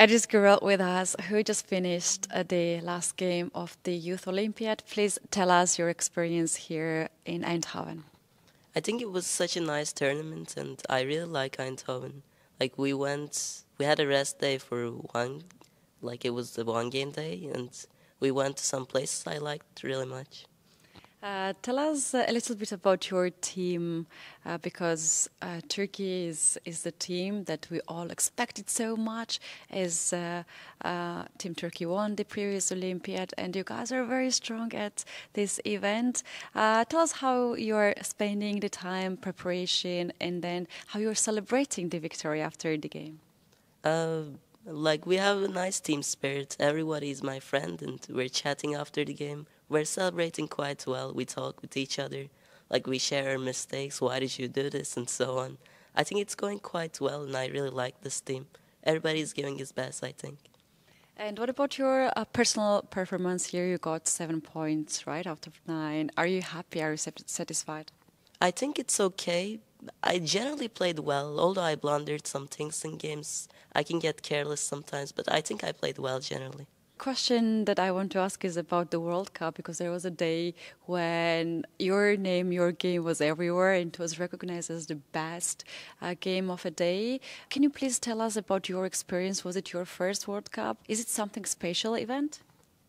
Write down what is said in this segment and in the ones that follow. Ediz Gurel with us, who just finished the last game of the Youth Olympiad. Please tell us your experience here in Eindhoven. I think it was such a nice tournament, and I really like Eindhoven. Like, we had a rest day for one, like it was the one game day, and we went to some places I liked really much. Tell us a little bit about your team, because Turkey is the team that we all expected so much, as Team Turkey won the previous Olympiad, and you guys are very strong at this event. Tell us how you're spending the time, preparation, and then how you're celebrating the victory after the game. Like, we have a nice team spirit. Everybody is my friend, and we're chatting after the game. We're celebrating quite well. We talk with each other. Like, we share our mistakes. Why did you do this? And so on. I think it's going quite well, and I really like this team. Everybody's giving his best, I think. And what about your personal performance here? You got 7 points, right, out of 9. Are you happy? Are you satisfied? I think it's okay. I generally played well, although I blundered some things in games. I can get careless sometimes, but I think I played well generally. Question that I want to ask is about the World Cup, because there was a day when your name, your game was everywhere, and it was recognized as the best game of a day. Can you please tell us about your experience? Was it your first World Cup? Is it something special event?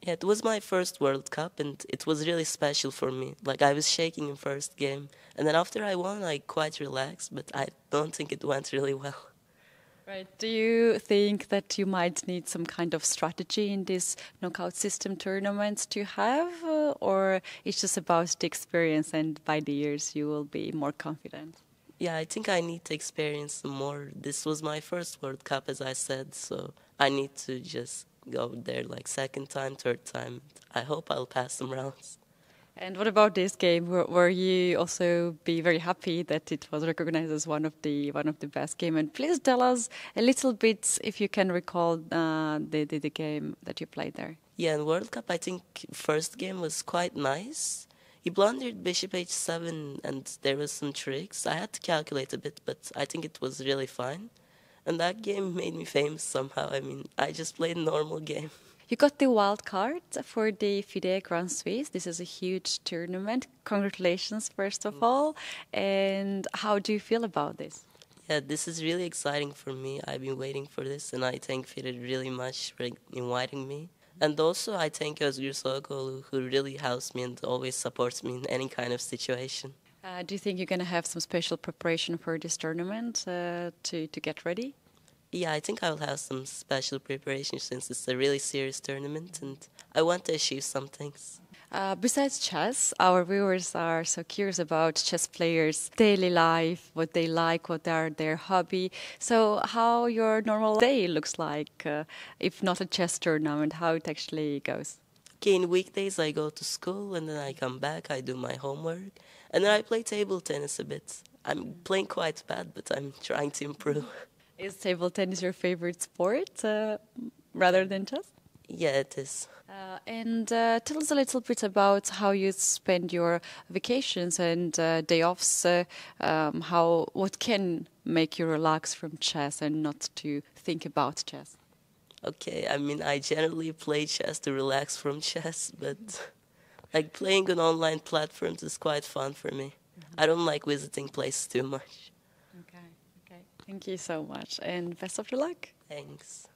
Yeah, it was my first World Cup, and it was really special for me. Like, I was shaking in first game, and then after I won, I quite relaxed, but I don't think it went really well. Right. Do you think that you might need some kind of strategy in this knockout system tournament to have, or it's just about the experience, and by the years you will be more confident? Yeah, I think I need to experience more. This was my first World Cup, as I said, so I need to just go there like second time, third time. I hope I'll pass some rounds. And what about this game? Were you also be very happy that it was recognized as one of the best game? And please tell us a little bit, if you can recall, the game that you played there. Yeah, in World Cup, I think first game was quite nice. He blundered bishop h7, and there was some tricks. I had to calculate a bit, but I think it was really fine. And that game made me famous somehow. I mean, I just played a normal game. You got the wild card for the FIDE Grand Suisse. This is a huge tournament. Congratulations, first of all. And how do you feel about this? Yeah, this is really exciting for me. I've been waiting for this, and I thank FIDE really much for inviting me. And also, I thank Özgür Soğukoğlu, who really helps me and always supports me in any kind of situation. Do you think you're going to have some special preparation for this tournament to get ready? Yeah, I think I will have some special preparation, since it's a really serious tournament, and I want to achieve some things. Besides chess, our viewers are so curious about chess players' daily life, what they like, what are their hobby. So how your normal day looks like, if not a chess tournament, how it actually goes? Okay, in weekdays I go to school, and then I come back, I do my homework, and then I play table tennis a bit. I'm playing quite bad, but I'm trying to improve. Is table tennis your favorite sport, rather than chess? Yeah, it is. And tell us a little bit about how you spend your vacations and day offs. What can make you relax from chess and not to think about chess? Okay, I mean, I generally play chess to relax from chess, but like, playing on online platforms is quite fun for me. I don't like visiting places too much. Thank you so much, and best of your luck. Thanks.